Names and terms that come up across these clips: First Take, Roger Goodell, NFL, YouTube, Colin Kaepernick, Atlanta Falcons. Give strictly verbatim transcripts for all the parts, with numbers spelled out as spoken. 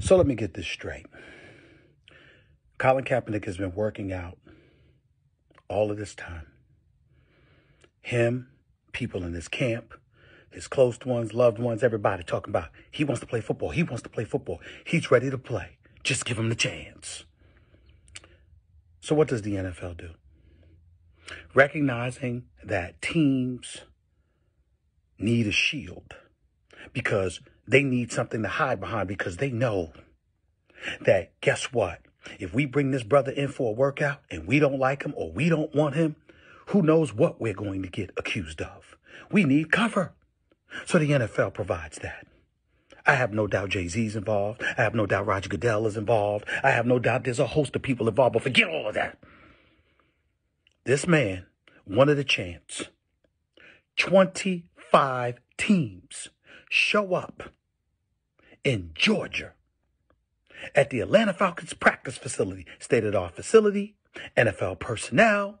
So let me get this straight. Colin Kaepernick has been working out all of this time. Him, people in his camp, his close ones, loved ones, everybody talking about he wants to play football. He wants to play football. He's ready to play. Just give him the chance. So what does the N F L do? Recognizing that teams need a shield because they need something to hide behind, because they know that, guess what? If we bring this brother in for a workout and we don't like him or we don't want him, who knows what we're going to get accused of. We need cover. So the N F L provides that. I have no doubt Jay-Z's involved. I have no doubt Roger Goodell is involved. I have no doubt there's a host of people involved, but forget all of that. This man wanted a chance. twenty-five teams show up in Georgia at the Atlanta Falcons practice facility, state-of-the-art facility, N F L personnel,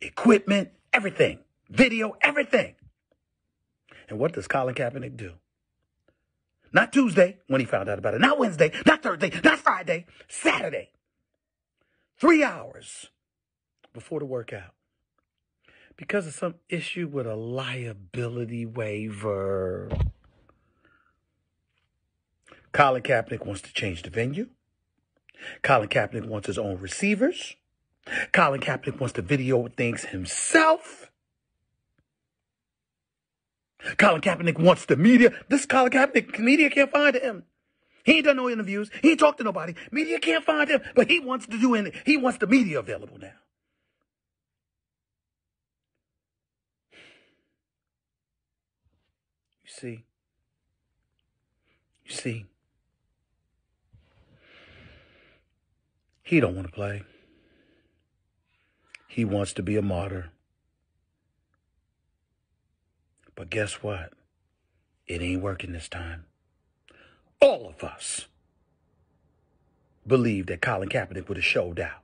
equipment, everything, video, everything. And what does Colin Kaepernick do? Not Tuesday, when he found out about it, not Wednesday, not Thursday, not Friday, Saturday. Three hours before the workout. Because of some issue with a liability waiver. Colin Kaepernick wants to change the venue. Colin Kaepernick wants his own receivers. Colin Kaepernick wants to video things himself. Colin Kaepernick wants the media. This Colin Kaepernick, media can't find him. He ain't done no interviews. He ain't talked to nobody. Media can't find him, but he wants to do it. He wants the media available now. You see? You see? He don't want to play. He wants to be a martyr. But guess what? It ain't working this time. All of us believe that Colin Kaepernick would have showed out.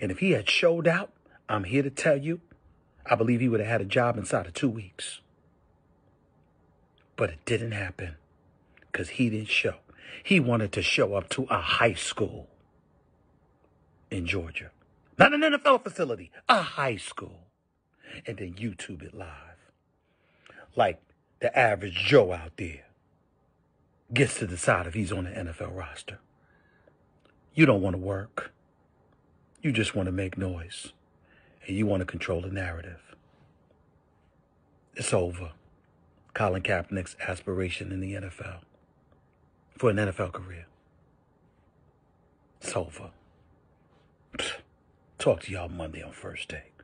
And if he had showed out, I'm here to tell you, I believe he would have had a job inside of two weeks. But it didn't happen because he didn't show. He wanted to show up to a high school in Georgia. Not an N F L facility, a high school. And then YouTube it live. Like the average Joe out there gets to decide if he's on the N F L roster. You don't want to work. You just want to make noise. And you want to control the narrative. It's over. Colin Kaepernick's aspiration in the N F L. For an N F L career. It's over. Pfft. Talk to y'all Monday on First Take.